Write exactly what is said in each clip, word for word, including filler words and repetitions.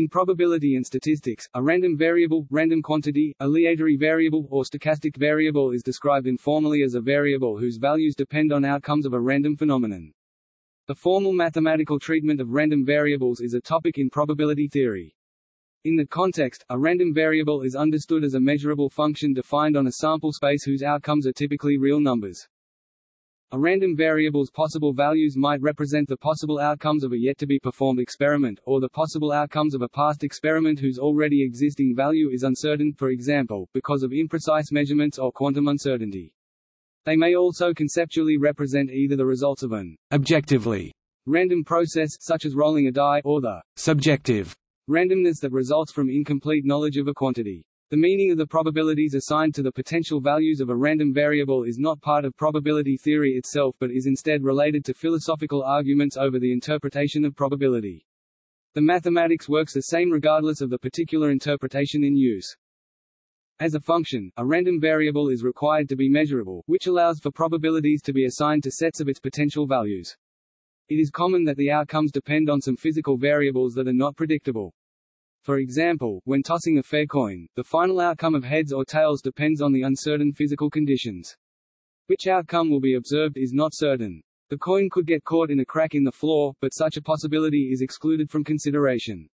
In probability and statistics, a random variable, random quantity, aleatory variable, or stochastic variable is described informally as a variable whose values depend on outcomes of a random phenomenon. The formal mathematical treatment of random variables is a topic in probability theory. In the context, a random variable is understood as a measurable function defined on a sample space whose outcomes are typically real numbers. A random variable's possible values might represent the possible outcomes of a yet-to-be-performed experiment, or the possible outcomes of a past experiment whose already existing value is uncertain, for example, because of imprecise measurements or quantum uncertainty. They may also conceptually represent either the results of an objectively random process, such as rolling a die, or the subjective randomness that results from incomplete knowledge of a quantity. The meaning of the probabilities assigned to the potential values of a random variable is not part of probability theory itself but is instead related to philosophical arguments over the interpretation of probability. The mathematics works the same regardless of the particular interpretation in use. As a function, a random variable is required to be measurable, which allows for probabilities to be assigned to sets of its potential values. It is common that the outcomes depend on some physical variables that are not predictable. For example, when tossing a fair coin, the final outcome of heads or tails depends on the uncertain physical conditions. Which outcome will be observed is not certain. The coin could get caught in a crack in the floor, but such a possibility is excluded from consideration.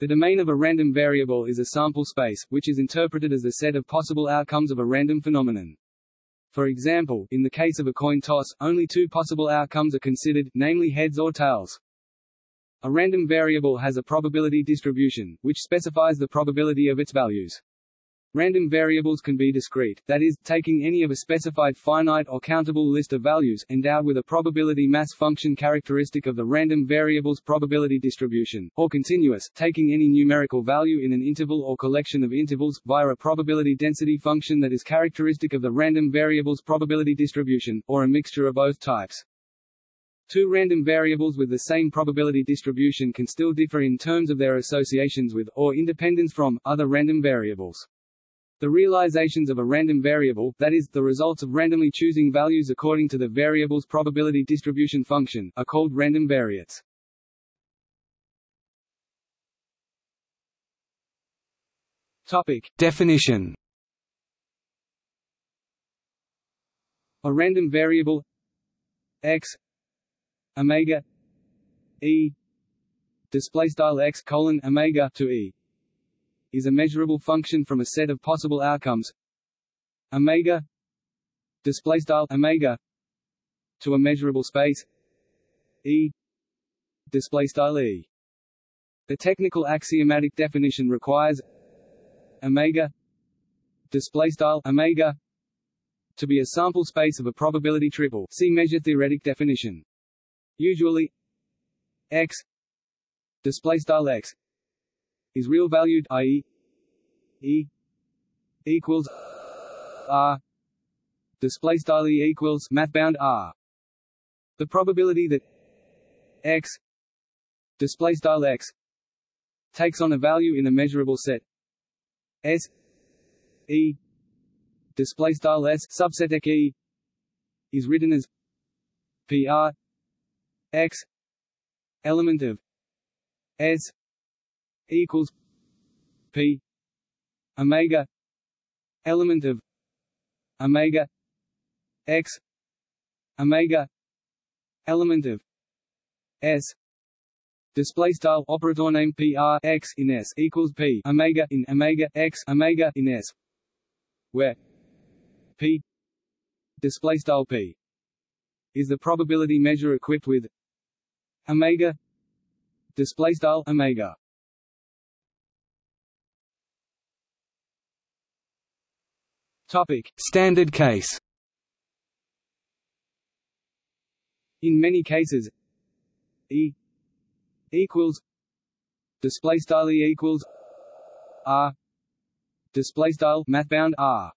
The domain of a random variable is a sample space, which is interpreted as the set of possible outcomes of a random phenomenon. For example, in the case of a coin toss, only two possible outcomes are considered, namely heads or tails. A random variable has a probability distribution, which specifies the probability of its values. Random variables can be discrete, that is, taking any of a specified finite or countable list of values, endowed with a probability mass function characteristic of the random variable's probability distribution, or continuous, taking any numerical value in an interval or collection of intervals, via a probability density function that is characteristic of the random variable's probability distribution, or a mixture of both types. Two random variables with the same probability distribution can still differ in terms of their associations with, or independence from, other random variables. The realizations of a random variable, that is, the results of randomly choosing values according to the variable's probability distribution function, are called random variates. Topic. Definition. A random variable x omega e display style x colon omega to e is a measurable function from a set of possible outcomes omega display style omega to a measurable space e display style e. The technical axiomatic definition requires omega display style omega to be a sample space of a probability triple. See measure theoretic definition. Usually, x display style x is real valued, that is, e equals r display style e equals mathbound r. The probability that x display style x takes on a value in a measurable set S e display style S subset e is written as P R x element of S equals P omega element of omega x omega element of S. Display style operator name P R x in S equals P omega in omega x omega in S, where P display style P is the probability measure equipped with omega display style omega. Topic: Standard case. In many cases, e equals display style e equals r display style mathbound r.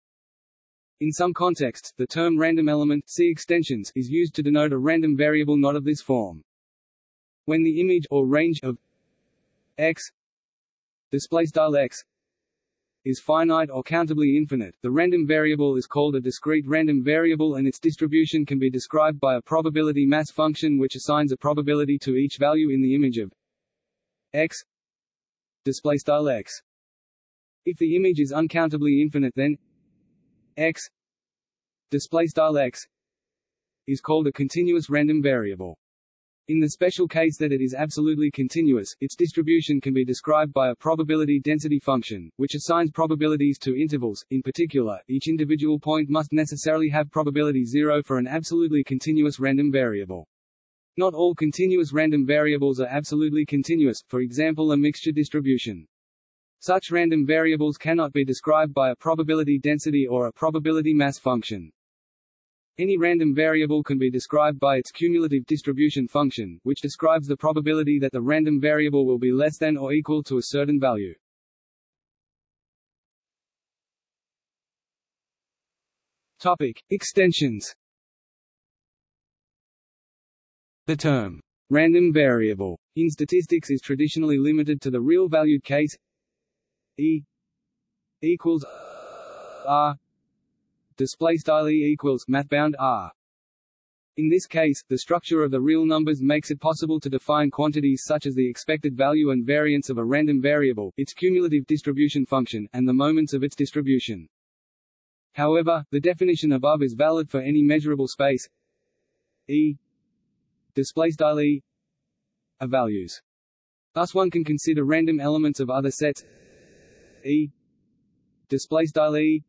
In some contexts, the term random element (see extensions) is used to denote a random variable not of this form. When the image or range of x display style x is finite or countably infinite, the random variable is called a discrete random variable, and its distribution can be described by a probability mass function which assigns a probability to each value in the image of x display style x. If the image is uncountably infinite, then x display style x is called a continuous random variable. In the special case that it is absolutely continuous, its distribution can be described by a probability density function, which assigns probabilities to intervals. In particular, each individual point must necessarily have probability zero for an absolutely continuous random variable. Not all continuous random variables are absolutely continuous, for example a mixture distribution. Such random variables cannot be described by a probability density or a probability mass function. Any random variable can be described by its cumulative distribution function, which describes the probability that the random variable will be less than or equal to a certain value. Topic: Extensions. The term random variable in statistics is traditionally limited to the real-valued case E equals R. Display style E equals mathbound R. In this case, the structure of the real numbers makes it possible to define quantities such as the expected value and variance of a random variable, its cumulative distribution function, and the moments of its distribution. However, the definition above is valid for any measurable space E display style E of values. Thus one can consider random elements of other sets E display style E,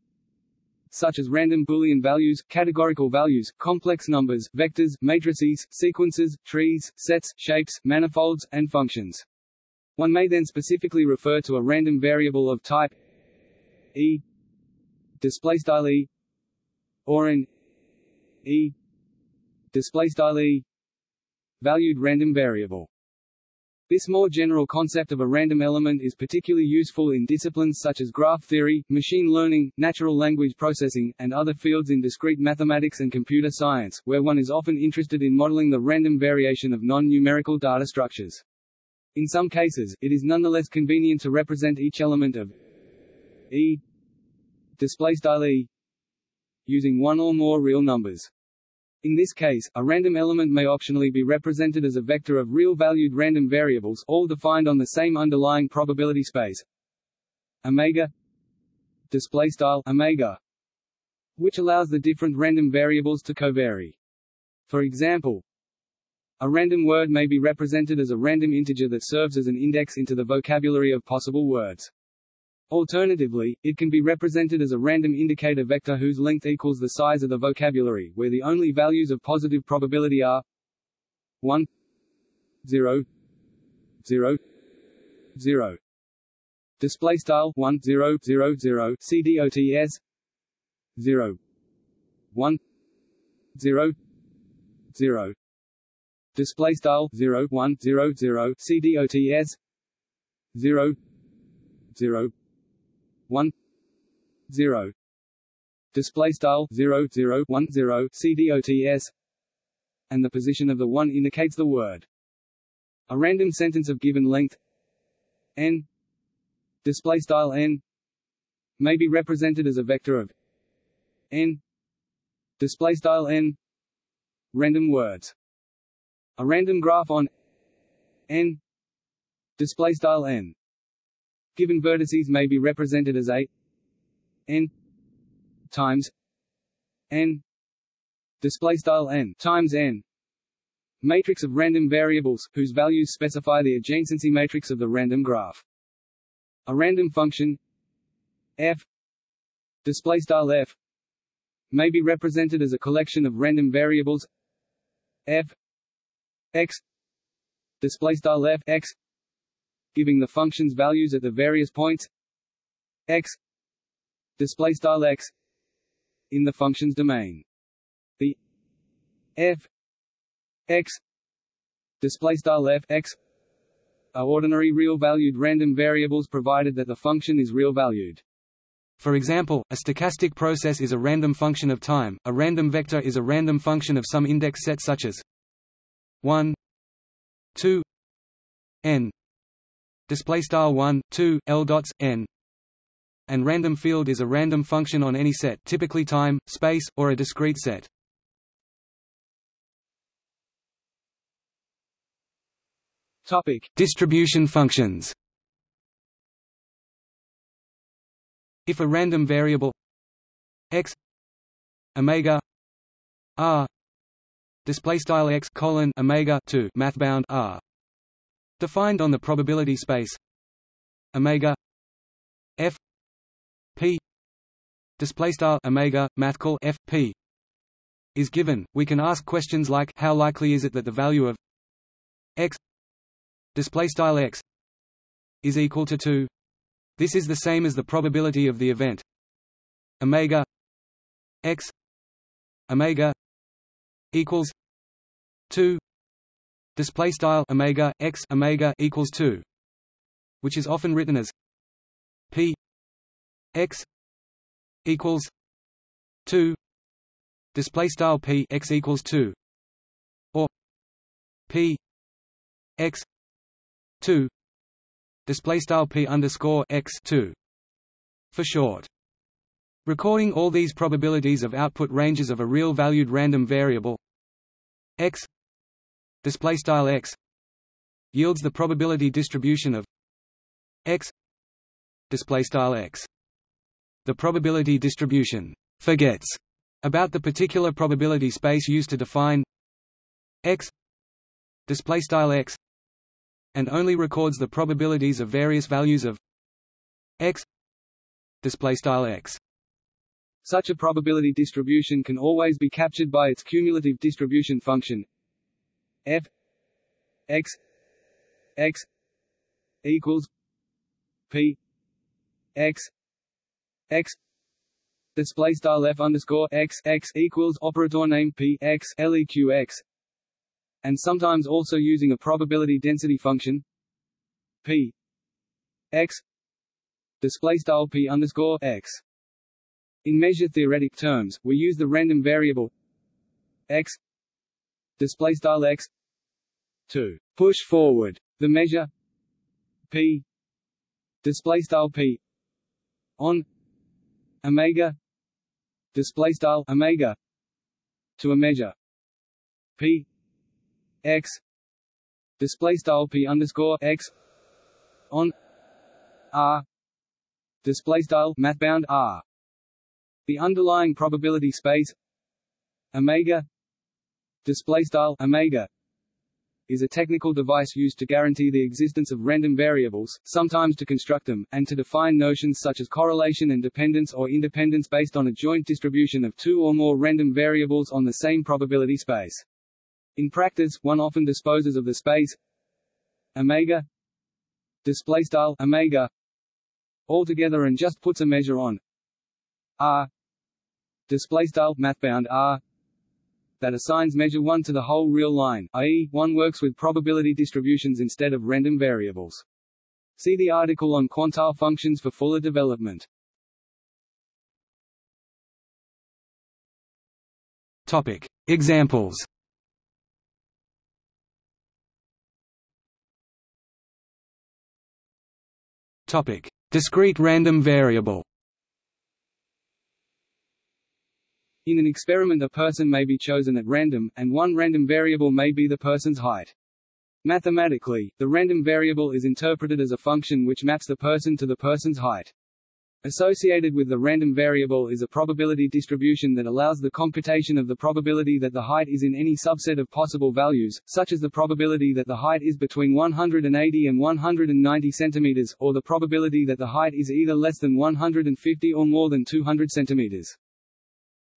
such as random Boolean values, categorical values, complex numbers, vectors, matrices, sequences, trees, sets, shapes, manifolds, and functions. One may then specifically refer to a random variable of type E display style E or an E display style E valued random variable. This more general concept of a random element is particularly useful in disciplines such as graph theory, machine learning, natural language processing, and other fields in discrete mathematics and computer science, where one is often interested in modeling the random variation of non-numerical data structures. In some cases, it is nonetheless convenient to represent each element of E (E) using one or more real numbers. In this case, a random element may optionally be represented as a vector of real-valued random variables, all defined on the same underlying probability space omega displaystyle omega, which allows the different random variables to covary. For example, a random word may be represented as a random integer that serves as an index into the vocabulary of possible words. Alternatively, it can be represented as a random indicator vector whose length equals the size of the vocabulary, where the only values of positive probability are one, zero, zero, zero. Display style one, zero, zero, zero C D O T S zero, one, zero, zero. Display style zero, one, zero, zero C D O T S zero, zero, one, zero. Display style zero, zero, one, zero C D O T S, and the position of the one indicates the word. A random sentence of given length n display style n may be represented as a vector of n display style n random words. A random graph on n display style n given vertices may be represented as a n times n display style n times n matrix of random variables whose values specify the adjacency matrix of the random graph. A random function f display style f may be represented as a collection of random variables f x display style f x, giving the function's values at the various points x display style x in the function's domain. The f x display style f x are ordinary real-valued random variables provided that the function is real-valued. For example, a stochastic process is a random function of time. A random vector is a random function of some index set such as one, two, n display style one, two, l dots, n, and random field is a random function on any set, typically time, space, or a discrete set. Topic: Distribution functions. If a random variable x omega r display style x colon omega two mathbound r defined on the probability space omega f p display style omega mathcal f p is given, we can ask questions like how likely is it that the value of x display style x is equal to two. This is the same as the probability of the event omega x omega equals two display style omega x omega equals two, which is often written as p x equals two display style p x equals two, or p x two display style p underscore x two for short. Recording all these probabilities of output ranges of a real-valued random variable x display style x yields the probability distribution of x display style x. The probability distribution forgets about the particular probability space used to define x display style x and only records the probabilities of various values of x display style x. Such a probability distribution can always be captured by its cumulative distribution function f x x equals p x x display style f underscore x x equals operator name p x leq x, and sometimes also using a probability density function p x display style p underscore x. In measure theoretic terms, we use the random variable x display style x to push forward the measure p display style p on omega display style omega to a measure p x display style p underscore x on r display style mathbound r. The underlying probability space omega display style omega is a technical device used to guarantee the existence of random variables, sometimes to construct them, and to define notions such as correlation and dependence or independence based on a joint distribution of two or more random variables on the same probability space. In practice, one often disposes of the space omega display style omega altogether and just puts a measure on r display style mathbound r that assigns measure one to the whole real line, that is one works with probability distributions instead of random variables. See the article on quantile functions for fuller development. Topic examples. Topic discrete random variable. In an experiment, a person may be chosen at random, and one random variable may be the person's height. Mathematically, the random variable is interpreted as a function which maps the person to the person's height. Associated with the random variable is a probability distribution that allows the computation of the probability that the height is in any subset of possible values, such as the probability that the height is between one hundred eighty and one hundred ninety centimeters, or the probability that the height is either less than one hundred fifty or more than two hundred centimeters.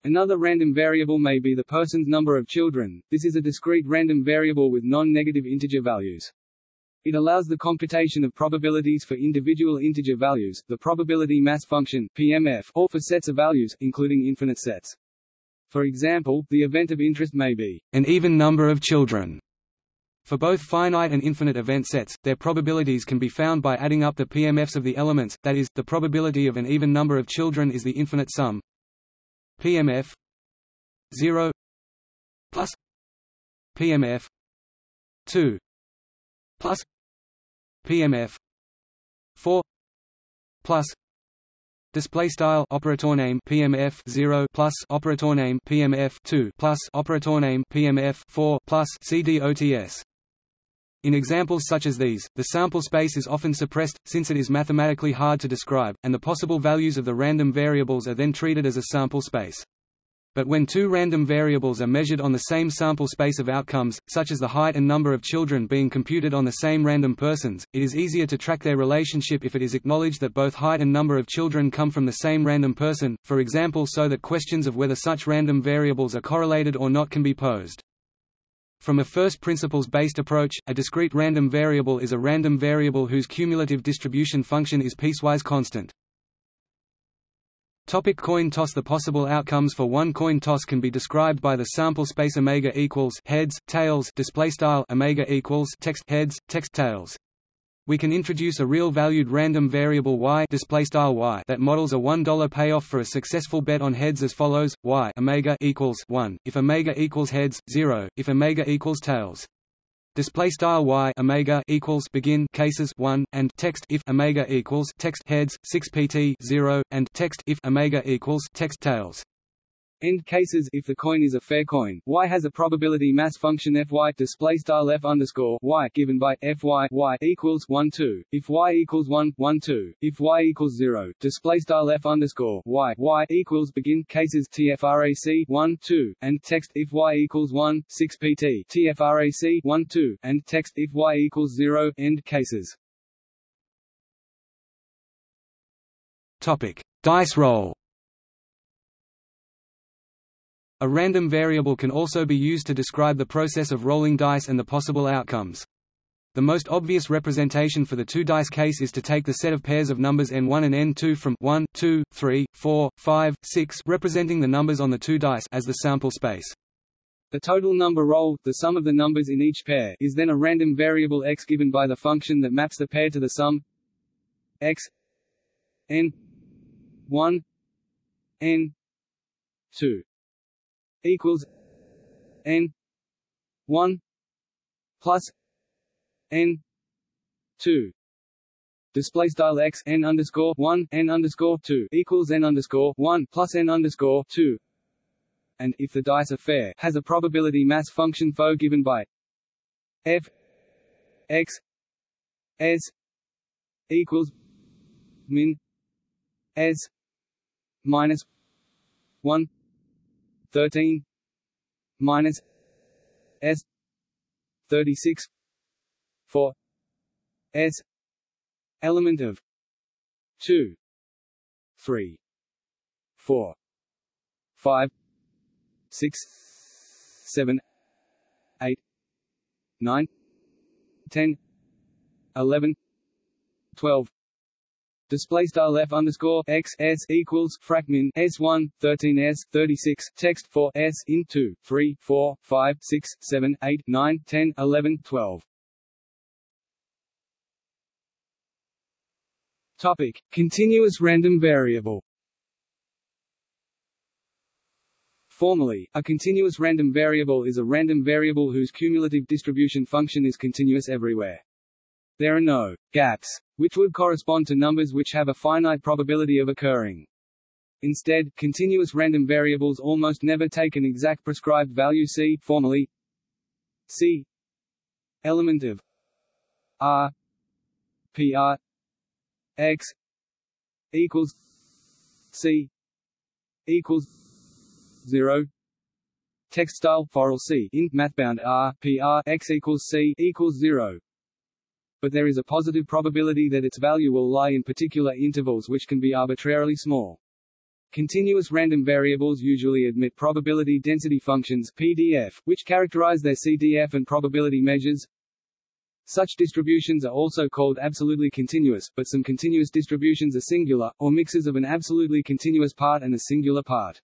Another random variable may be the person's number of children. This is a discrete random variable with non-negative integer values. It allows the computation of probabilities for individual integer values, the probability mass function P M F, or for sets of values, including infinite sets. For example, the event of interest may be an even number of children. For both finite and infinite event sets, their probabilities can be found by adding up the P M Fs of the elements, that is, the probability of an even number of children is the infinite sum P M F zero plus P M F two plus P M F four plus display style operator name P M F zero plus operator name P M F two plus operator name P M F four plus C D O T S. In examples such as these, the sample space is often suppressed, since it is mathematically hard to describe, and the possible values of the random variables are then treated as a sample space. But when two random variables are measured on the same sample space of outcomes, such as the height and number of children being computed on the same random persons, it is easier to track their relationship if it is acknowledged that both height and number of children come from the same random person, for example, so that questions of whether such random variables are correlated or not can be posed. From a first principles-based approach, a discrete random variable is a random variable whose cumulative distribution function is piecewise constant. Topic coin toss. The possible outcomes for one coin toss can be described by the sample space omega equals heads, tails, display style omega equals text heads, text tails. We can introduce a real-valued random variable y display style y that models a one dollar payoff for a successful bet on heads as follows: y omega equals one if omega equals heads, zero if omega equals tails. Display style y omega equals begin cases one and text if omega equals text heads six P T zero and text if omega equals text tails. End cases. If the coin is a fair coin, y has a probability mass function fy display style f underscore y given by fy y equals one two if y equals one one two if y equals zero display style f underscore y y equals begin cases tfrac one two and text if y equals one six pt tfrac one two and text if y equals zero end cases. Topic: dice roll. A random variable can also be used to describe the process of rolling dice and the possible outcomes. The most obvious representation for the two-dice case is to take the set of pairs of numbers n one and n two from one, two, three, four, five, six, representing the numbers on the two dice, as the sample space. The total number rolled, the sum of the numbers in each pair, is then a random variable x given by the function that maps the pair to the sum x n one n two equals n one plus n two. Display style x n underscore one n underscore two equals n underscore one plus n underscore two. And if the dice are fair, has a probability mass function phi given by f x s equals min s minus one. thirteen minus s thirty six for s element of two three four five six seven eight nine ten eleven twelve. Display style f underscore x s equals frac min s one thirteen s thirty six text for s in two three four five six seven eight nine ten eleven twelve. Topic: continuous random variable. Formally, a continuous random variable is a random variable whose cumulative distribution function is continuous everywhere. There are no gaps, which would correspond to numbers which have a finite probability of occurring. Instead, continuous random variables almost never take an exact prescribed value c. Formally, c element of r pr x equals c equals zero. Text style foral c in mathbound r pr x equals c equals zero. But there is a positive probability that its value will lie in particular intervals which can be arbitrarily small. Continuous random variables usually admit probability density functions P D F, which characterize their C D F and probability measures. Such distributions are also called absolutely continuous, but some continuous distributions are singular, or mixes of an absolutely continuous part and a singular part.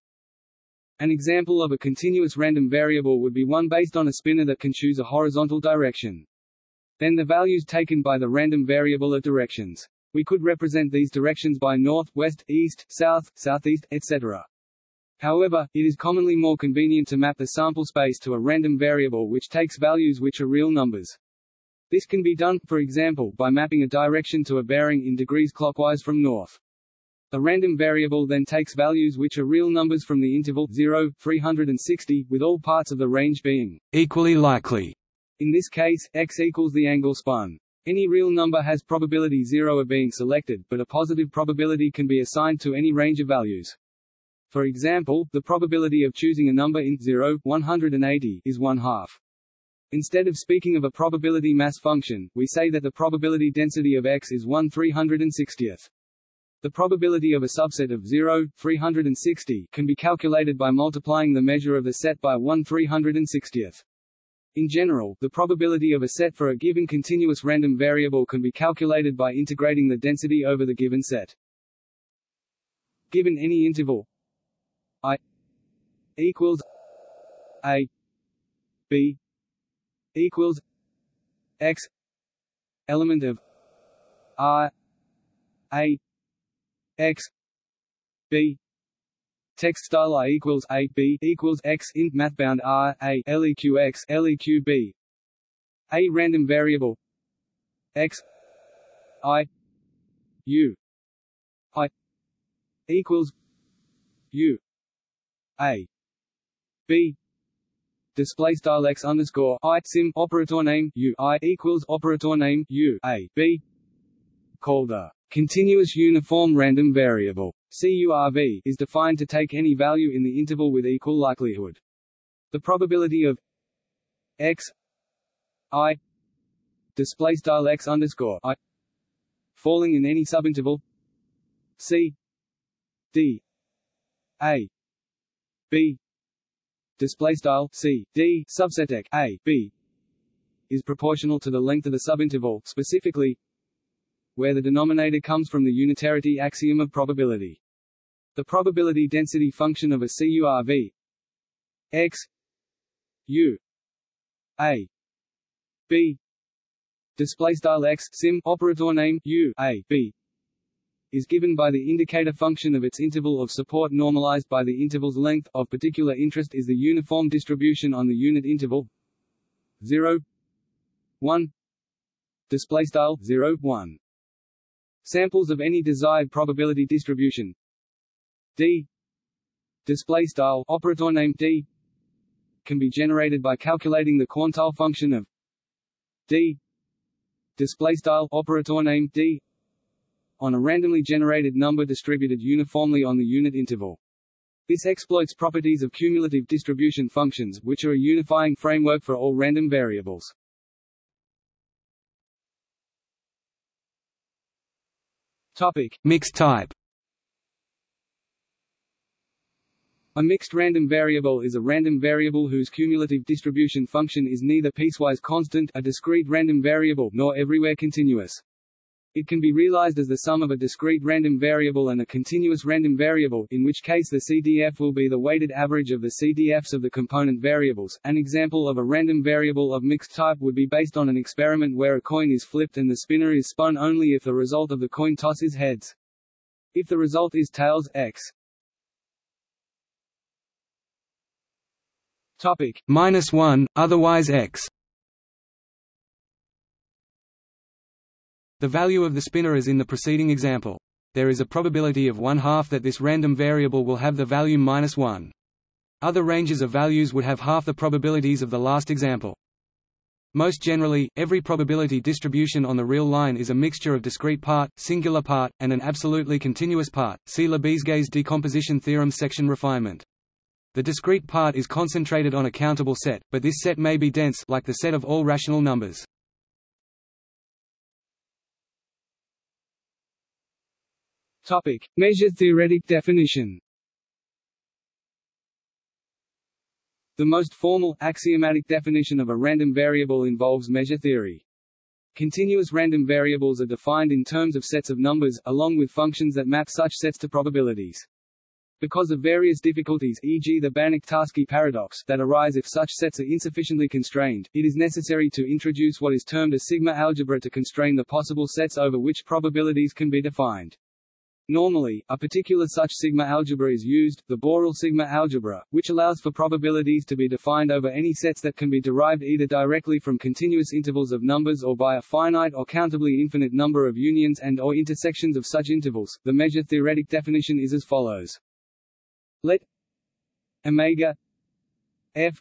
An example of a continuous random variable would be one based on a spinner that can choose a horizontal direction. Then the values taken by the random variable are directions. We could represent these directions by north, west, east, south, southeast, et cetera. However, it is commonly more convenient to map the sample space to a random variable which takes values which are real numbers. This can be done, for example, by mapping a direction to a bearing in degrees clockwise from north. The random variable then takes values which are real numbers from the interval zero, three hundred sixty, with all parts of the range being equally likely. In this case, x equals the angle spun. Any real number has probability zero of being selected, but a positive probability can be assigned to any range of values. For example, the probability of choosing a number in zero, one hundred eighty is one half. Instead of speaking of a probability mass function, we say that the probability density of x is one over three hundred sixtieth. The probability of a subset of zero, three hundred sixty can be calculated by multiplying the measure of the set by one over three hundred sixtieth. In general, the probability of a set for a given continuous random variable can be calculated by integrating the density over the given set. Given any interval I equals a b equals x element of r a x b text style I equals a b equals x int mathbound r a leq x leq b a random variable x I u I equals u a b display style x underscore I sim operator name u I equals operator name u a b called the continuous uniform random variable C U R V is defined to take any value in the interval with equal likelihood. The probability of x I display style x underscore I falling in any subinterval c d a b display style c d subset a b is proportional to the length of the subinterval, specifically where the denominator comes from the unitarity axiom of probability. The probability density function of a C U R V x u a b display style x sim operator name u a b is given by the indicator function of its interval of support normalized by the interval's length. Of particular interest is the uniform distribution on the unit interval zero, one display style zero, one. Samples of any desired probability distribution d display style operator name d can be generated by calculating the quantile function of d display style operator name d on a randomly generated number distributed uniformly on the unit interval. This exploits properties of cumulative distribution functions, which are a unifying framework for all random variables. Topic: Mixed type. A mixed random variable is a random variable whose cumulative distribution function is neither piecewise constant, a discrete random variable, nor everywhere continuous. It can be realized as the sum of a discrete random variable and a continuous random variable, in which case the C D F will be the weighted average of the C D Fs of the component variables. An example of a random variable of mixed type would be based on an experiment where a coin is flipped and the spinner is spun only if the result of the coin toss is heads. If the result is tails, x topic minus one, otherwise x. The value of the spinner is in the preceding example. There is a probability of one half that this random variable will have the value minus one. Other ranges of values would have half the probabilities of the last example. Most generally, every probability distribution on the real line is a mixture of discrete part, singular part, and an absolutely continuous part. See Lebesgue's decomposition theorem section refinement. The discrete part is concentrated on a countable set, but this set may be dense, like the set of all rational numbers. Topic: Measure theoretic definition. The most formal, axiomatic definition of a random variable involves measure theory. Continuous random variables are defined in terms of sets of numbers, along with functions that map such sets to probabilities. Because of various difficulties, for example the Banach-Tarski paradox, that arise if such sets are insufficiently constrained, it is necessary to introduce what is termed a sigma algebra to constrain the possible sets over which probabilities can be defined. Normally, a particular such sigma algebra is used, the Borel sigma algebra, which allows for probabilities to be defined over any sets that can be derived either directly from continuous intervals of numbers or by a finite or countably infinite number of unions and/or intersections of such intervals. The measure theoretic definition is as follows: let omega f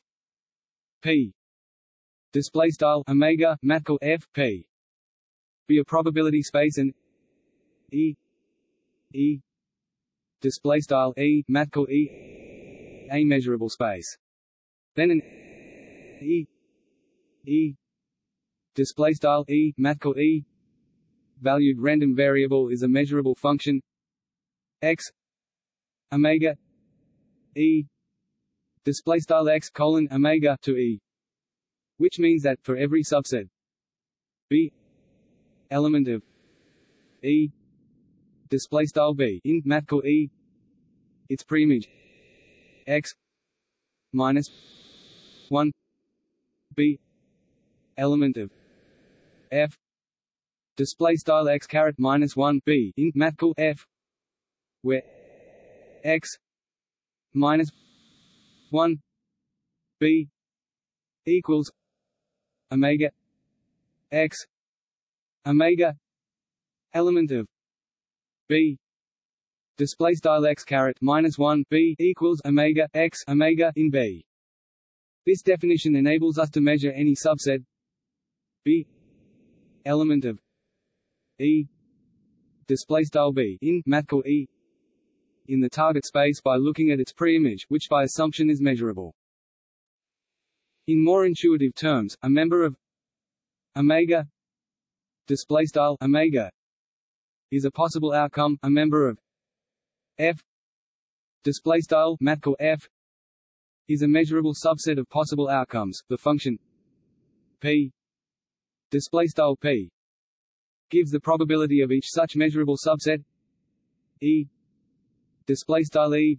p display style omega mathcal f p be a probability space and e e display style e mathcal e a measurable space. Then an e e display style e mathcal e valued random variable is a measurable function x omega e display style x colon omega to e, which means that for every subset b element of e display style b in mathcal e, its preimage x minus one b element of f display style x caret minus one b in mathcal f, where x minus one b equals omega x omega element of b display style x caret minus one b equals omega x omega in b. This definition enables us to measure any subset b element of e display style b in mathcal e in the target space by looking at its preimage, which by assumption is measurable. In more intuitive terms, a member of omega display style omega is a possible outcome. A member of f display style mathcal f is a measurable subset of possible outcomes. The function p display style p gives the probability of each such measurable subset. E display style e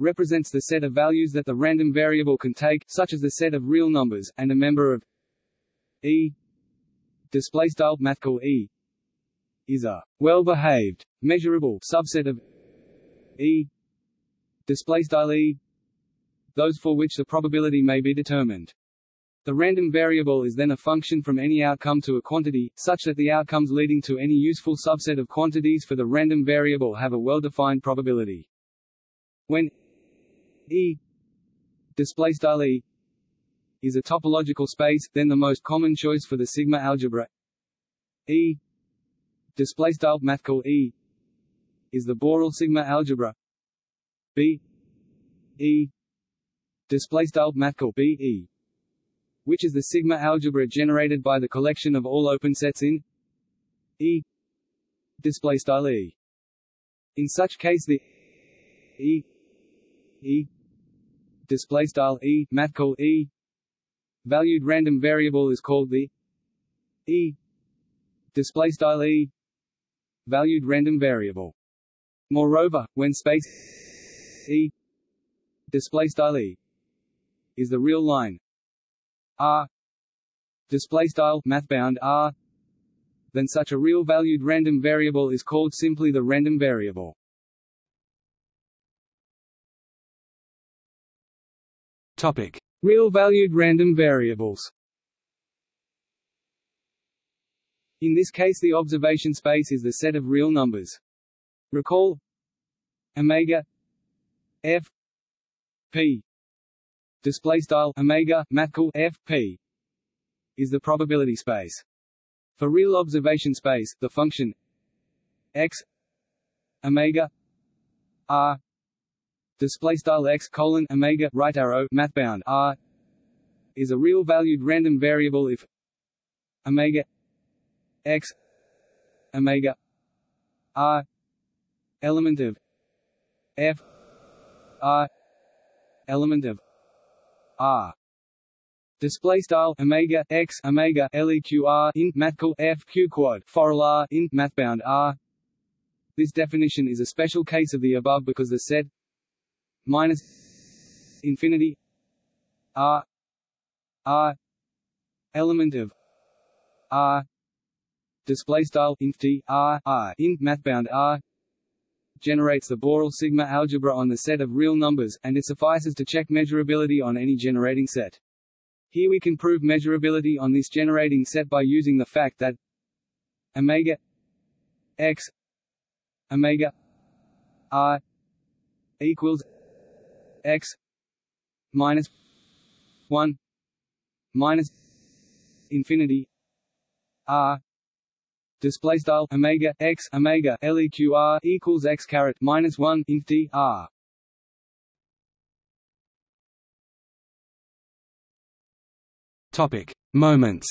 represents the set of values that the random variable can take, such as the set of real numbers, and a member of e display style mathcal e is a well-behaved measurable subset of e display style e, those for which the probability may be determined. The random variable is then a function from any outcome to a quantity, such that the outcomes leading to any useful subset of quantities for the random variable have a well-defined probability. When E displaystyle is a topological space, then the most common choice for the sigma algebra E displaystyle mathcal E is the Borel sigma algebra B E displaystyle mathcal B E, which is the sigma algebra generated by the collection of all open sets in E display style E. In such case, the E E display style E mathcal E valued random variable is called the E display style E valued random variable. Moreover, when space E display style E is the real line R display style mathbound R, then such a real valued random variable is called simply the random variable. Topic: real valued random variables. In this case, the observation space is the set of real numbers. Recall omega f p display style omega mathcal f_p is the probability space. For real observation space, the function x omega r display style x colon omega right arrow mathbound r is a real valued random variable if omega x omega r element of f r element of R. Display style omega x omega leqr in mathcal f q quad foral r in mathbound R. This definition is a special case of the above because the set minus infinity R R element of R display style inf t R R in mathbound R generates the Borel sigma algebra on the set of real numbers, and it suffices to check measurability on any generating set. Here we can prove measurability on this generating set by using the fact that omega x omega r equals x minus one minus infinity R display style omega x omega leqr equals x caret minus one inf d r. Topic: moments.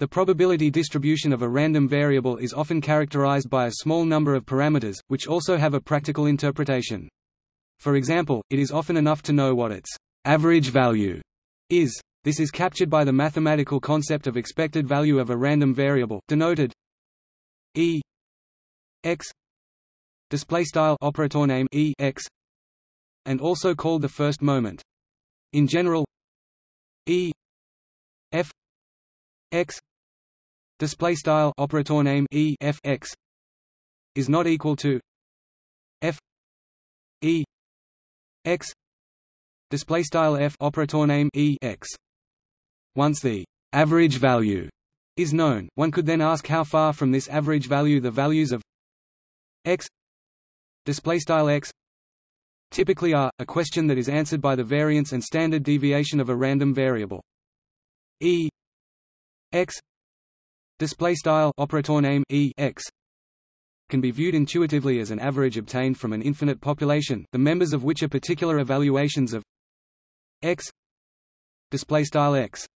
The probability distribution of a random variable is often characterized by a small number of parameters, which also have a practical interpretation. For example, it is often enough to know what its average value is. This is captured by the mathematical concept of expected value of a random variable, denoted E x display style operator name E x, and also called the first moment. In general, E f x display style operator name E f x is not equal to f E x display style f operator name E x. Once the average value is known, one could then ask how far from this average value the values of x display style x typically are, a question that is answered by the variance and standard deviation of a random variable. E x display style operator name E x can be viewed intuitively as an average obtained from an infinite population, the members of which are particular evaluations of x display style x.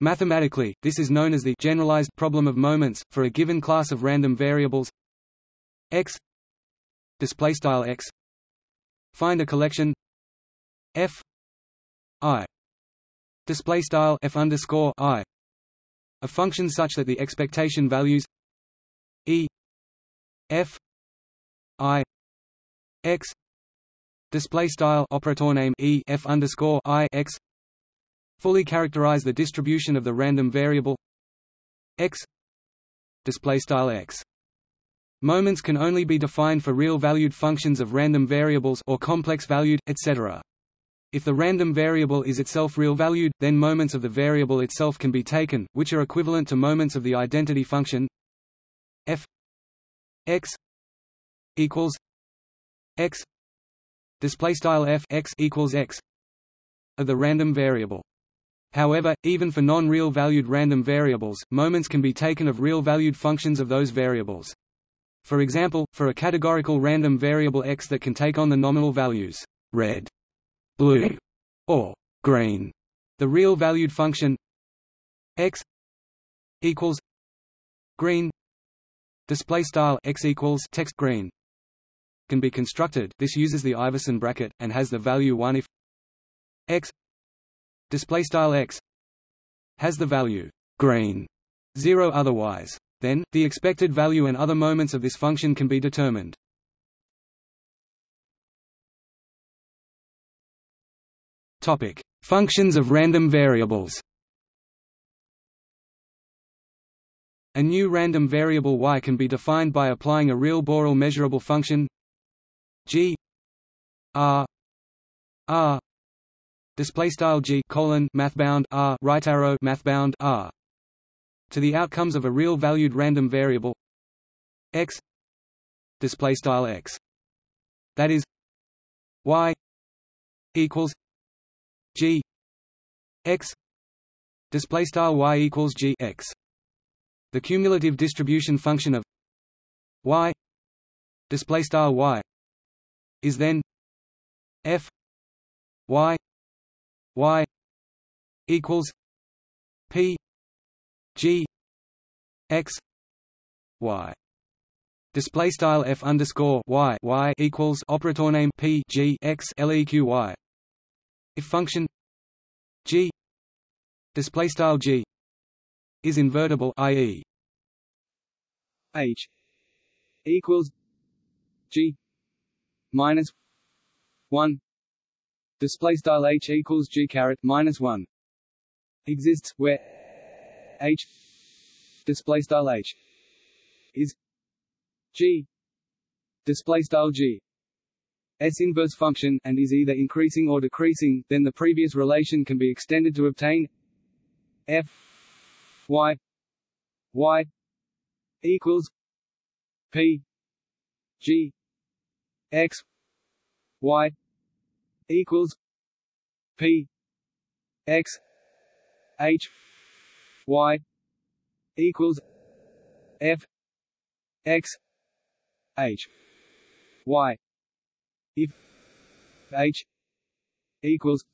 Mathematically, this is known as the generalized problem of moments for a given class of random variables x display style x. Find a collection f I display style f underscore I of functions such that the expectation values E f I x display style operator name E f underscore I x fully characterize the distribution of the random variable x display style x. Moments can only be defined for real-valued functions of random variables or complex-valued, et cetera. If the random variable is itself real-valued, then moments of the variable itself can be taken, which are equivalent to moments of the identity function f x equals x display style f x equals x of the random variable. However, even for non-real valued random variables, moments can be taken of real valued functions of those variables. For example, for a categorical random variable x that can take on the nominal values red, blue, or green, the real valued function x equals green display style x equals text green can be constructed. This uses the Iverson bracket and has the value one if x display style x has the value green zero otherwise. Then the expected value and other moments of this function can be determined. Topic: functions of random variables. A new random variable y can be defined by applying a real Borel measurable function g r r display style g colon mathbound r right arrow mathbound r to the outcomes of a real-valued random variable x display style x. That is, y equals g x display style y equals g x. The cumulative distribution function of y display style y is then f y y equals p g x y. Display style f underscore y y equals operator name p g x leq y. If function g display style g is invertible, that is h equals g minus one display style h equals g caret minus one exists, where h display style h is g display style g s inverse function and is either increasing or decreasing, then the previous relation can be extended to obtain f y y equals p g x y equals P X H Y equals F X H Y if H equals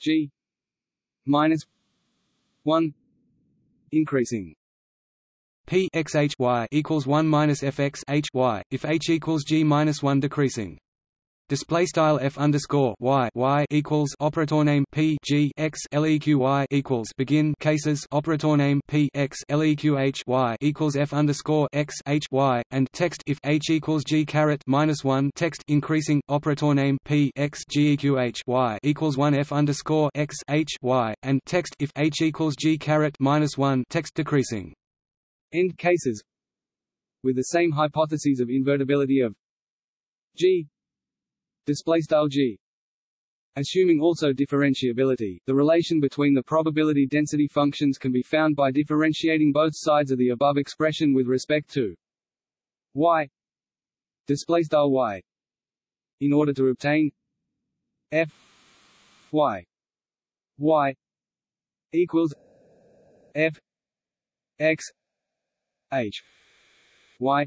G minus one increasing P X H Y equals one minus F X H Y if H equals G minus one decreasing. Display style f underscore y y equals operator name p g x leq y equals begin cases operator name p x leq h y equals f underscore x h y and text if h equals g caret minus one text increasing operator name p x geq h y equals one f underscore x h y and text if h equals g caret minus one text decreasing. End cases with the same hypotheses of invertibility of g. Display style G. Assuming also differentiability, the relation between the probability density functions can be found by differentiating both sides of the above expression with respect to y. Display style y. In order to obtain f y y equals f x h y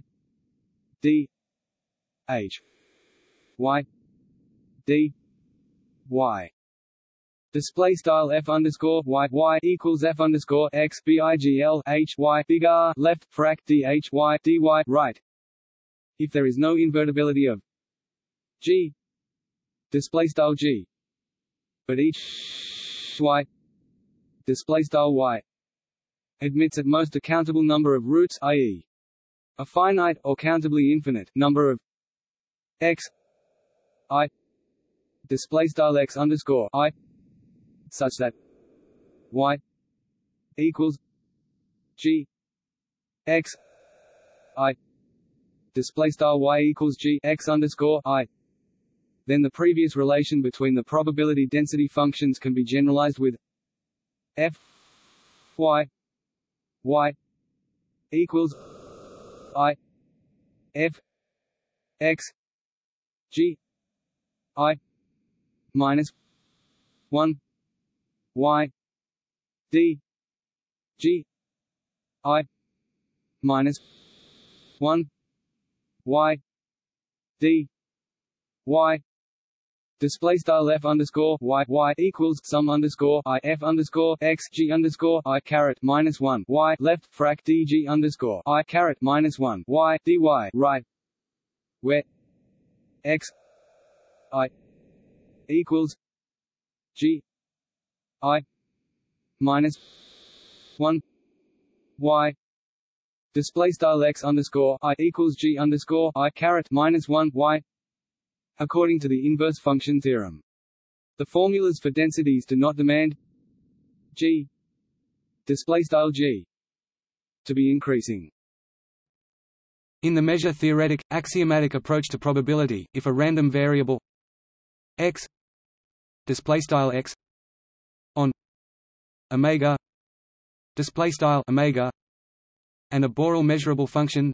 d h y d y display style f underscore y y equals f underscore x bigl h y big r left frac d h y d y right. If there is no invertibility of g display style g, but each y display style y admits at most a countable number of roots, i.e., a finite or countably infinite number of x I display style x underscore I such that y equals g x I display style y equals g x underscore I, then the previous relation between the probability density functions can be generalized with f y y equals I f x g I minus one y d g I minus one y d y display style f underscore y y equals sum underscore I f underscore x g underscore I caret minus one y left frac d g underscore I caret minus one y d y right, where x I equals g I minus one y display style x underscore I equals g underscore I caret minus one y according to the inverse function theorem. The formulas for densities do not demand g display style g to be increasing. In the measure theoretic axiomatic approach to probability, if a random variable x display style x on omega display style omega and a Borel measurable function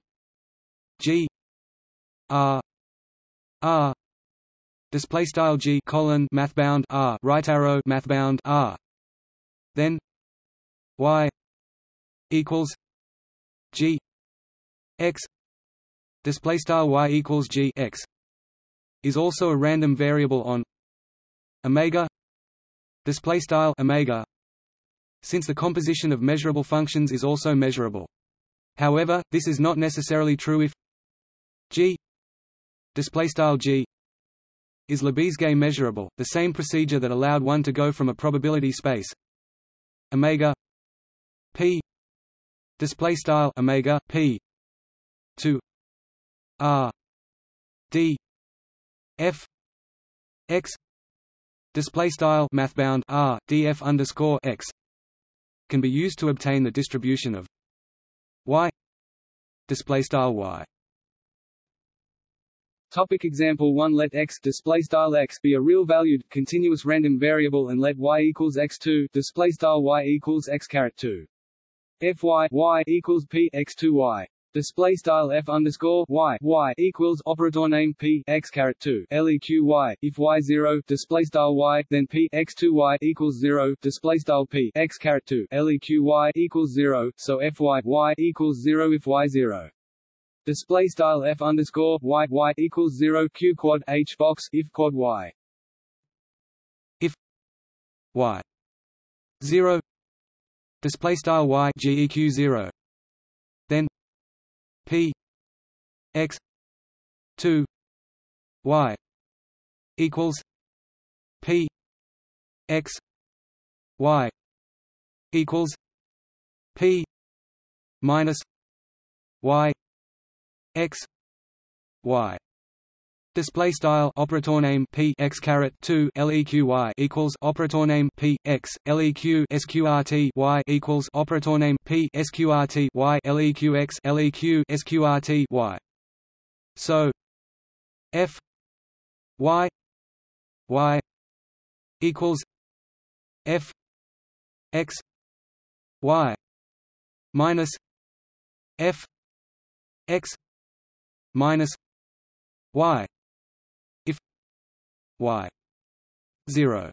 g r r display style g colon mathbound r right arrow mathbound r, then y equals g x display style y equals g x is also a random variable on omega display style omega, since the composition of measurable functions is also measurable. However, this is not necessarily true if g display style g is Lebesgue measurable. The same procedure that allowed one to go from a probability space omega p display style omega p to r d f x display style mathbound r df underscore x can be used to obtain the distribution of y display style y. Topic example one. Let x display style x be a real-valued continuous random variable, and let y equals x two display style y equals x caret two. F y y equals p x two y. Display style f underscore y y equals operator name p x caret two leq y if y zero display style y then p x two y equals zero display style p x caret two leq y equals zero so f y y equals zero if y zero. Display style f underscore y y equals zero q quad h box if quad y. If y zero display style y geq zero then P X two Y equals P X Y equals P minus Y X Y. Display style operator name p x caret two leq y equals operator name p x leq sqrt y equals operator name p sqrt y leq x leq sqrt y. So f y y equals f x y minus f x minus y y zero.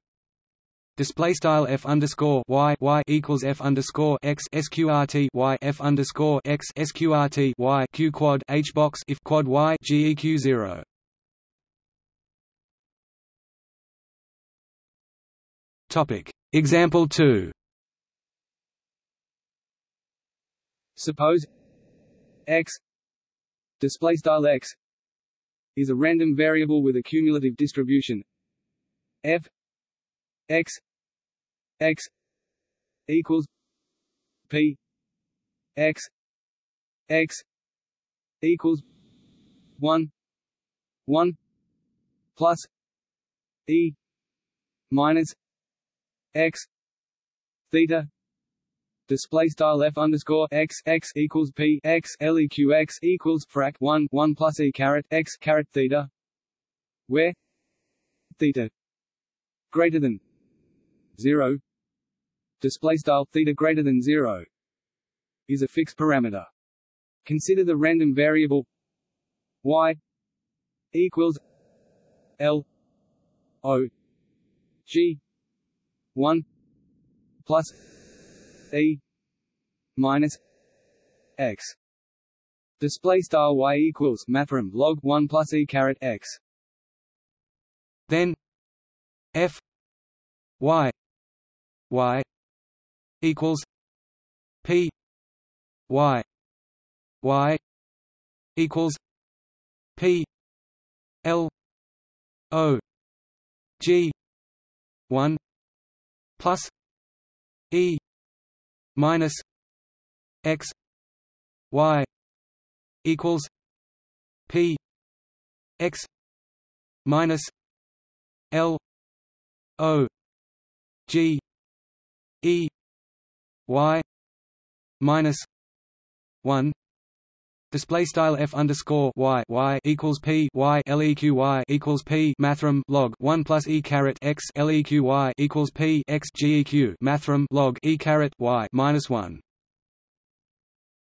Display style f underscore y y equals f underscore x sqrt y f underscore x sqrt y q quad h box if quad y geq zero. Topic example two. Suppose x display style x is a random variable with a cumulative distribution f x x equals p x x equals one one plus e minus x theta. Display style f underscore x x equals p x leq x equals frac one one plus e caret x caret theta, where theta greater than zero. Display style theta greater than zero is a fixed parameter. Consider the random variable y equals l o g one plus e minus x. Display style y equals mathrm log one plus e caret x. Then f y y equals p y y equals p l o g one plus e minus x y equals p x minus l o g e y minus one. Display style f underscore y y equals p y leq y equals p mathrm log one plus e caret x leq y equals p x geq mathrm log e caret y minus one.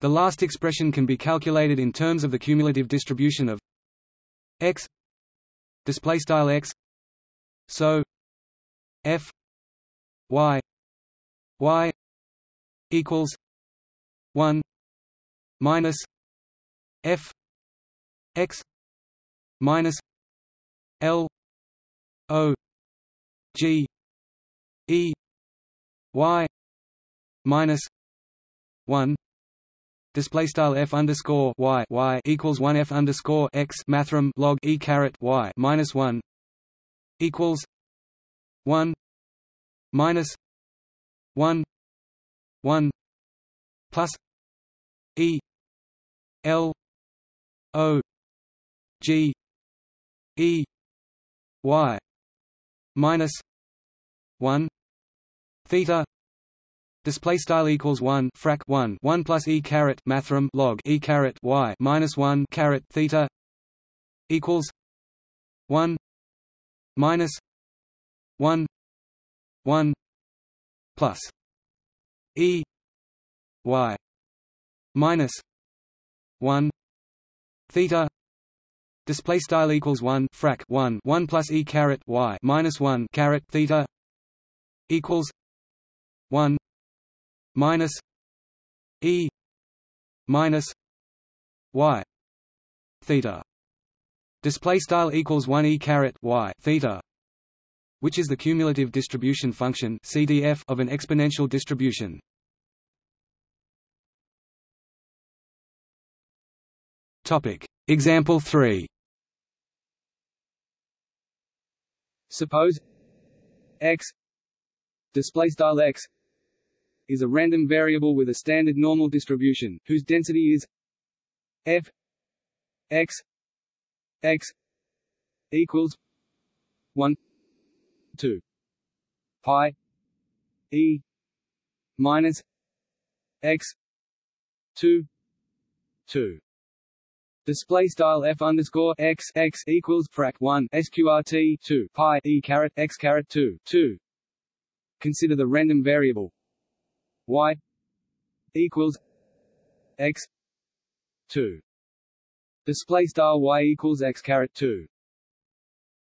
The last expression can be calculated in terms of the cumulative distribution of x. Display style x. So f y y equals one minus f x minus l o g e y minus one. Display style f underscore y y equals one f underscore x mathrm log e caret y minus one equals one minus one one plus e l O G E Y minus one theta. Display style equals one frac one one plus e caret mathrm log e caret y minus one caret theta equals one minus one one plus e y minus one theta display style equals one frac one one plus e caret y minus one caret theta equals one minus e minus y theta display style equals one e caret y theta, which is the cumulative distribution function C D F of an exponential distribution. Topic example three. Suppose x display style x is a random variable with a standard normal distribution whose density is f x x equals one two pi e minus x two two. Display style f underscore x x equals frac one sqrt two pi e caret x caret two two. Consider the random variable y equals x two. Display style y equals x caret two.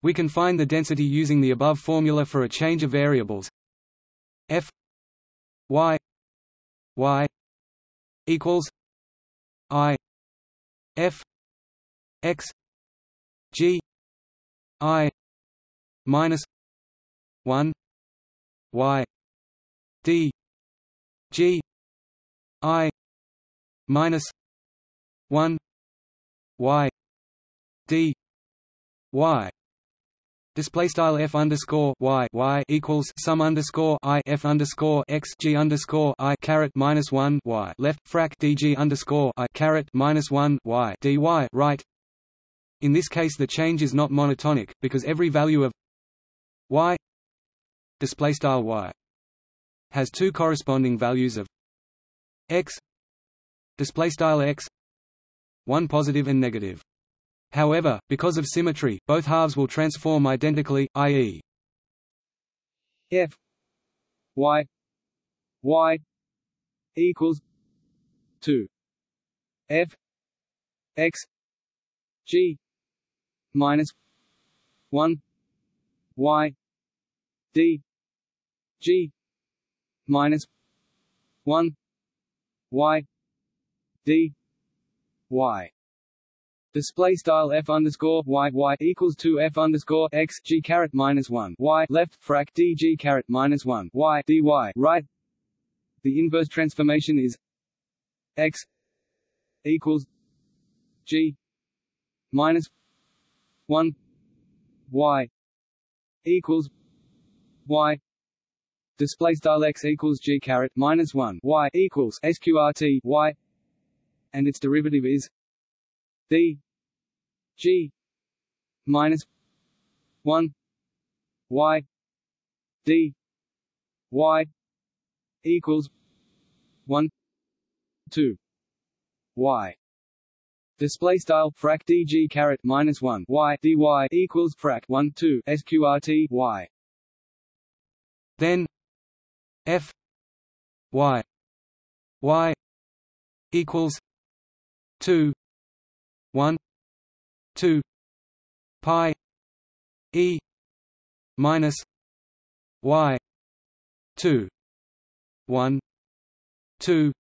We can find the density using the above formula for a change of variables. F y y equals I f x g I minus one y d g I minus one y d y. Display style f underscore y y equals sum underscore I f underscore x g underscore I caret minus one y left frac d g underscore I caret minus one y d y right. In this case, the change is not monotonic because every value of y display style y has two corresponding values of x display style x, one positive and negative. However, because of symmetry, both halves will transform identically, that is f y y equals two f x g minus one y d g minus one y d y. Display style f underscore y y equals two f underscore x g caret minus one y left frac d g caret minus one y d y right. The inverse transformation is x equals g minus one y equals y. Display style x equals g caret minus one y equals sqrt y, and its derivative is d g minus one y d y equals one two y. Display style frac d g caret minus one y d y equals frac one two sqrt y. Then f y y equals two one two pi e minus y two one two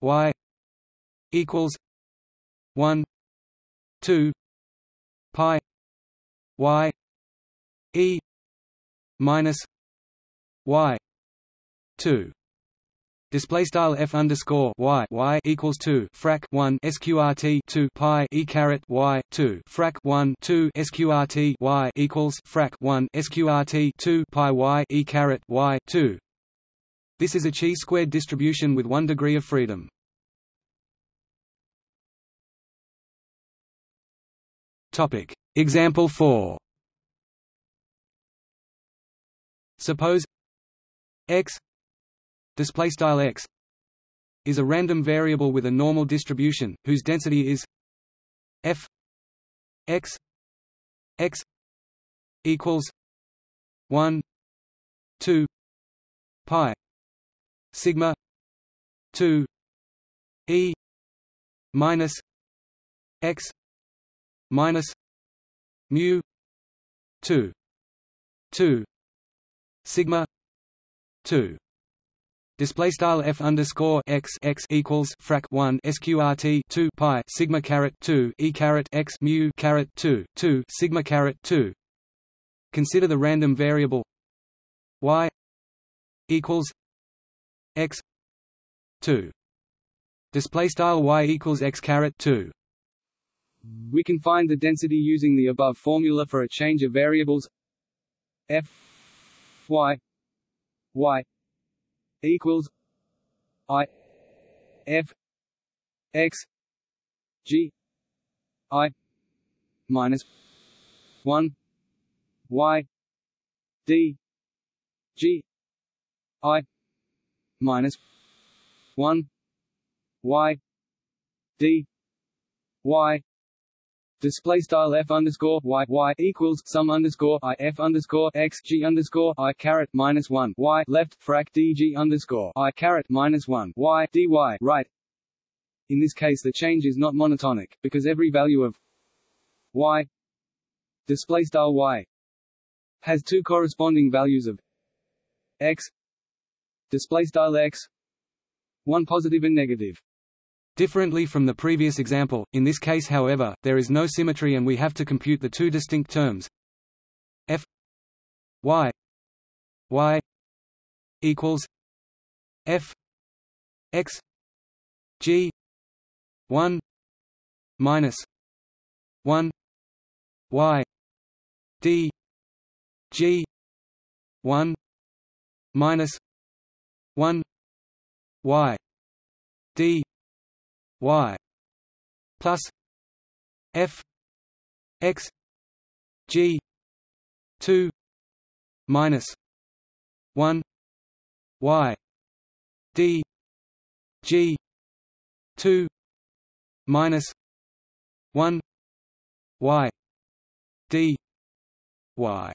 y equals one two pi y e minus y two. Display style f underscore y y equals two frac one sqrt two pi e caret y two frac one two sqrt y equals frac one sqrt two pi y e caret y two. This is a chi-squared distribution with one degree of freedom. Topic example four. Suppose x display style x is a random variable with a normal distribution whose density is f x x equals one two pi sigma two e minus x minus mu two two sigma two. Display style f underscore x x equals frac one sqrt two pi sigma caret two e caret x mu caret two two sigma caret two. Consider the random variable y equals x two. Display style y equals x caret two. We can find the density using the above formula for a change of variables f y y equals I f x g I minus one y d g I minus one y d y. Display style f underscore y y equals sum underscore I f underscore x g underscore I caret minus one y left frac d g underscore I caret minus one y d y right. In this case, the change is not monotonic because every value of y display style y has two corresponding values of x display style x, one positive and negative. Differently from the previous example, in this case however, there is no symmetry and we have to compute the two distinct terms f y y equals f x g one minus one y d g one minus one y d y plus f x g two minus one y d g two minus one y d y.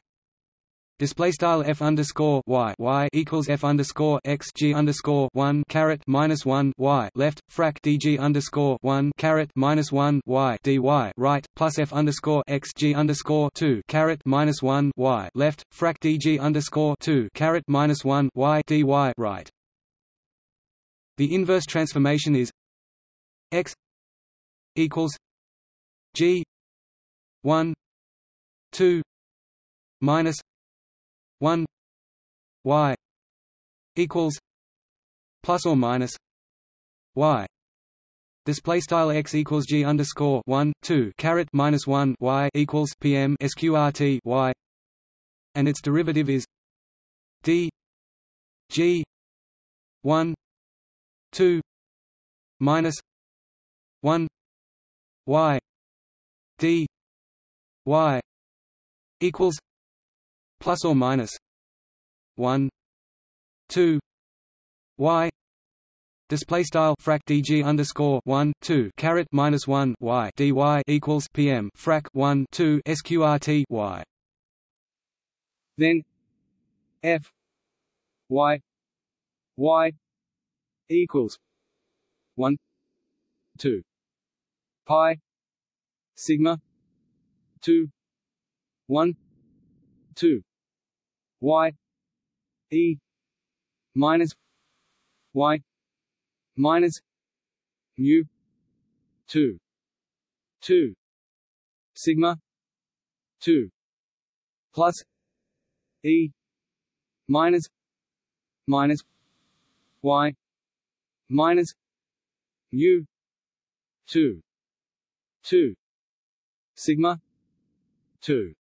Display style f underscore y y equals f underscore x g underscore one caret minus one y left frac d g underscore one caret minus one y d y right plus f underscore x g underscore two caret minus one y left frac d g underscore two caret minus one y d y right. The inverse transformation is x equals g one two minus one y equals plus or minus y. Display style x equals g underscore one two caret minus one y equals pm sqrt y, and its derivative is d g one two minus one y d y equals plus or minus one two y. Display style frac dg underscore one two caret minus one y dy equals pm frac one two sqrt y. Then f y y equals one two pi sigma two one two y e minus y minus mu two two sigma two plus e minus minus y minus mu two two sigma two.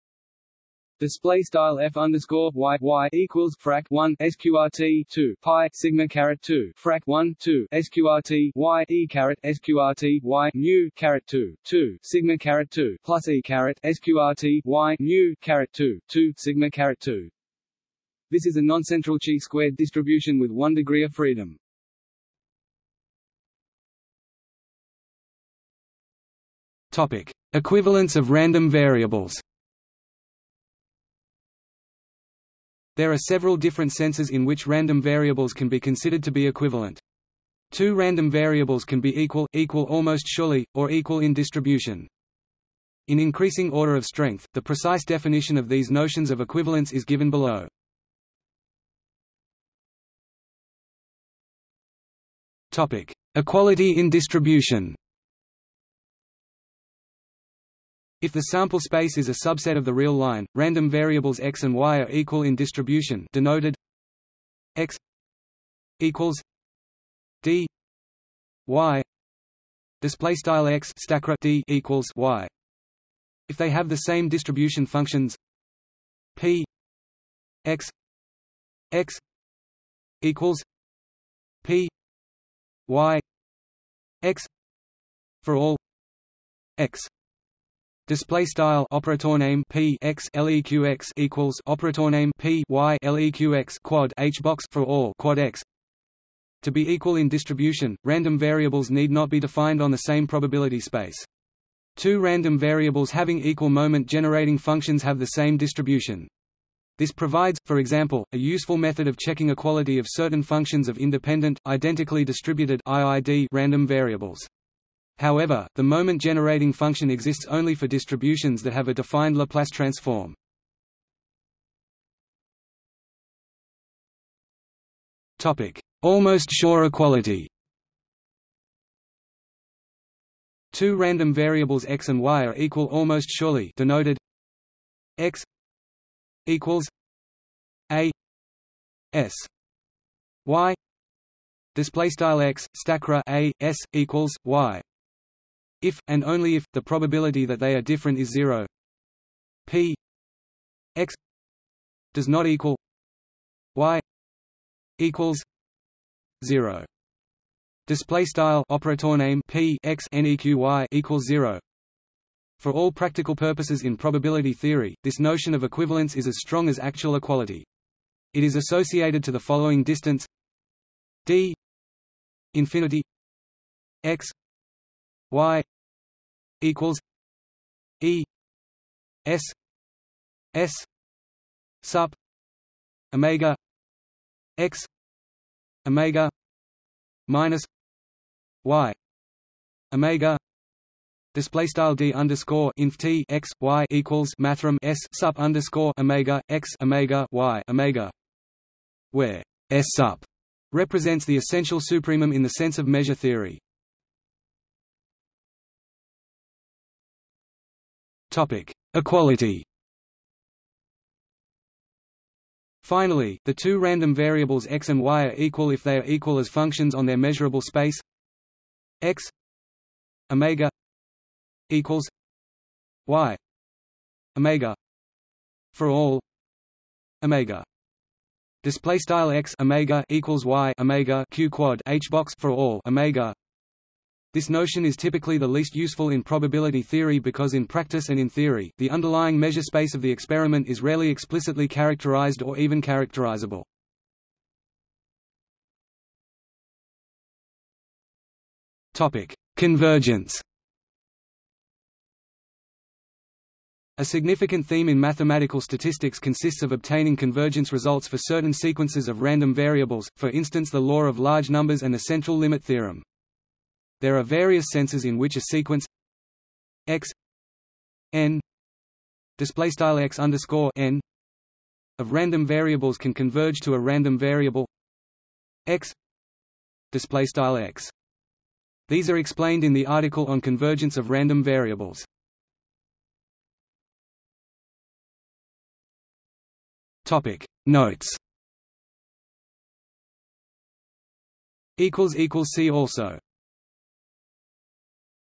Display style f underscore y y equals frac one sqrt two pi sigma caret two frac one two sqrt y e caret sqrt y mu caret two two sigma caret two plus e caret sqrt y mu caret two two sigma caret two. This is a non-central chi-squared distribution with one degree of freedom. Topic: equivalence of random variables. There are several different senses in which random variables can be considered to be equivalent. Two random variables can be equal, equal almost surely, or equal in distribution. In increasing order of strength, the precise definition of these notions of equivalence is given below. Topic: Equality in distribution. If the sample space is a subset of the real line, random variables x and y are equal in distribution, denoted x equals d y. Display style x stacker d equals y. If they have the same distribution functions p x x equals p y x for all x, display style operator name p x leq x equals operator name p y leq x quad h box for all quad x. To be equal in distribution, random variables need not be defined on the same probability space. Two random variables having equal moment generating functions have the same distribution. This provides, for example, a useful method of checking equality of certain functions of independent, identically distributed I I D random variables. However, the moment generating function exists only for distributions that have a defined Laplace transform. Topic: Almost sure equality. Two random variables x and y are equal almost surely, denoted x equals a s y. Display style x stacker a s equals y. If and only if the probability that they are different is zero, p x does not equal y equals zero. Display style operator name p x neq y equals zero. For all practical purposes in probability theory, this notion of equivalence is as strong as actual equality. It is associated to the following distance: d infinity x y equals e s s sub omega x omega minus y omega. Display style d underscore inf t x y equals mathrm s sup underscore omega x omega y omega, where s sup represents the essential supremum in the sense of measure theory. Topic: Equality. Finally, the two random variables x and y are equal if they are equal as functions on their measurable space x omega equals y omega for all omega. Display style x omega equals y omega q quad h box for all omega. This notion is typically the least useful in probability theory because in practice and in theory, the underlying measure space of the experiment is rarely explicitly characterized or even characterizable. Topic: Convergence. A significant theme in mathematical statistics consists of obtaining convergence results for certain sequences of random variables, for instance the law of large numbers and the central limit theorem. There are various senses in which a sequence x n display style x underscore n of random variables can converge to a random variable x display style x. These are explained in the article on convergence of random variables. Topic: Notes. Equals equals see also.